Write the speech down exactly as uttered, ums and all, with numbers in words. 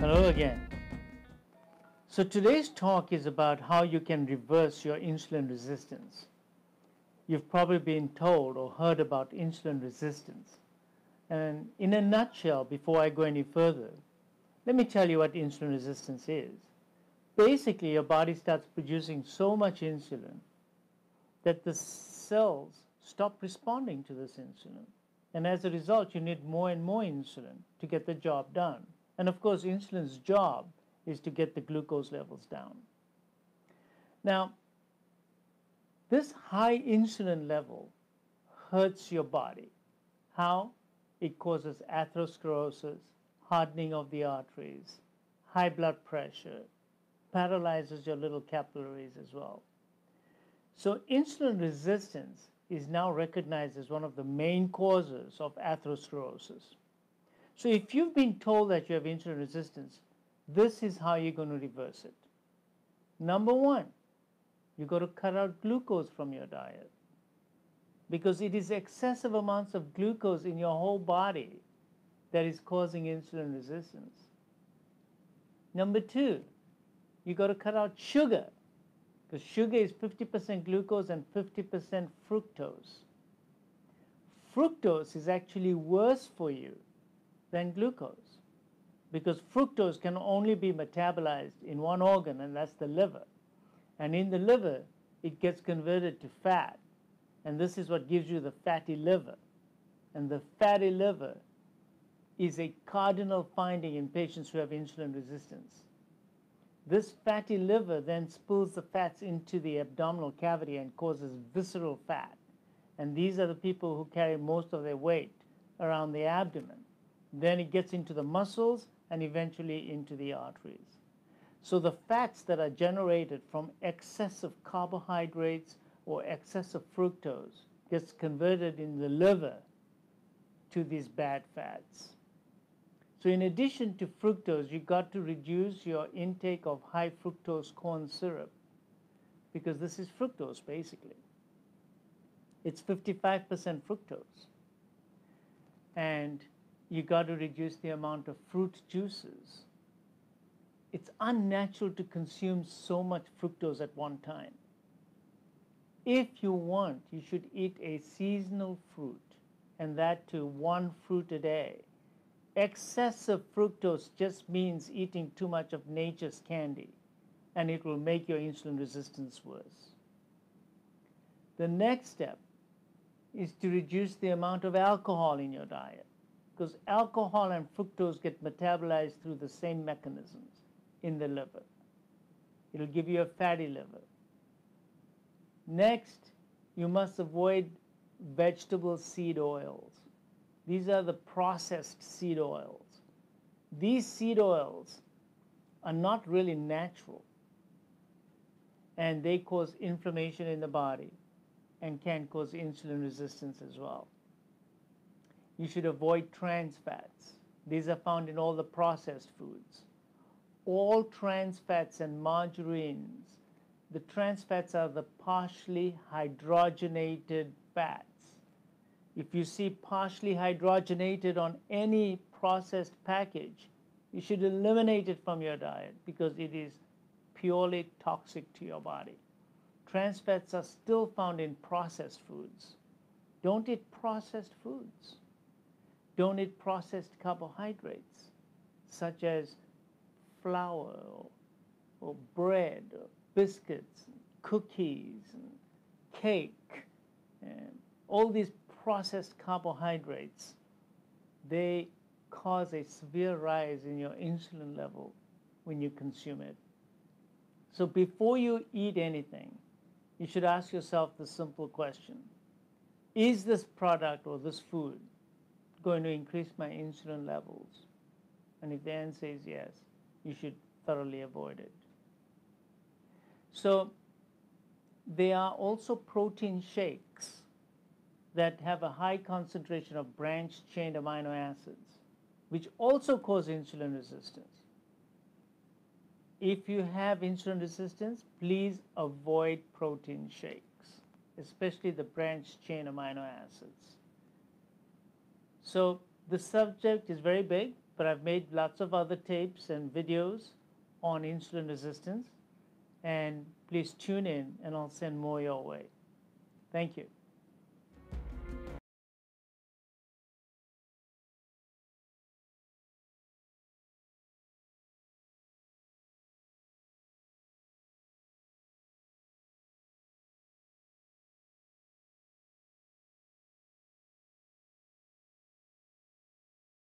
Hello again. So today's talk is about how you can reverse your insulin resistance. You've probably been told or heard about insulin resistance. And in a nutshell, before I go any further, let me tell you what insulin resistance is. Basically, your body starts producing so much insulin that the cells stop responding to this insulin. And as a result, you need more and more insulin to get the job done. And of course, insulin's job is to get the glucose levels down. Now, this high insulin level hurts your body. How? It causes atherosclerosis, hardening of the arteries, high blood pressure, paralyzes your little capillaries as well. So insulin resistance is now recognized as one of the main causes of atherosclerosis. So if you've been told that you have insulin resistance, this is how you're going to reverse it. Number one, you've got to cut out glucose from your diet, because it is excessive amounts of glucose in your whole body that is causing insulin resistance. Number two, you've got to cut out sugar, because sugar is fifty percent glucose and fifty percent fructose. Fructose is actually worse for you than glucose, because fructose can only be metabolized in one organ, and that's the liver. And in the liver, it gets converted to fat. And this is what gives you the fatty liver. And the fatty liver is a cardinal finding in patients who have insulin resistance. This fatty liver then spills the fats into the abdominal cavity and causes visceral fat. And these are the people who carry most of their weight around the abdomen. Then it gets into the muscles and eventually into the arteries. So the fats that are generated from excessive carbohydrates or excessive fructose gets converted in the liver to these bad fats. So in addition to fructose, you've got to reduce your intake of high fructose corn syrup, because this is fructose basically. It's fifty-five percent fructose. And you got to reduce the amount of fruit juices. It's unnatural to consume so much fructose at one time. If you want, you should eat a seasonal fruit, and that too, one fruit a day. Excessive fructose just means eating too much of nature's candy, and it will make your insulin resistance worse. The next step is to reduce the amount of alcohol in your diet, because alcohol and fructose get metabolized through the same mechanisms in the liver. It'll give you a fatty liver. Next, you must avoid vegetable seed oils. These are the processed seed oils. These seed oils are not really natural, and they cause inflammation in the body and can cause insulin resistance as well. You should avoid trans fats. These are found in all the processed foods. All trans fats and margarines, the trans fats are the partially hydrogenated fats. If you see partially hydrogenated on any processed package, you should eliminate it from your diet, because it is purely toxic to your body. Trans fats are still found in processed foods. Don't eat processed foods. Don't eat processed carbohydrates, such as flour or, or bread, or biscuits, and cookies, and cake. And all these processed carbohydrates, they cause a severe rise in your insulin level when you consume it. So before you eat anything, you should ask yourself the simple question: is this product or this food going to increase my insulin levels? And if the answer is yes, you should thoroughly avoid it. So there are also protein shakes that have a high concentration of branched-chain amino acids, which also cause insulin resistance. If you have insulin resistance, please avoid protein shakes, especially the branched-chain amino acids. So the subject is very big, but I've made lots of other tapes and videos on insulin resistance, and please tune in and I'll send more your way. Thank you.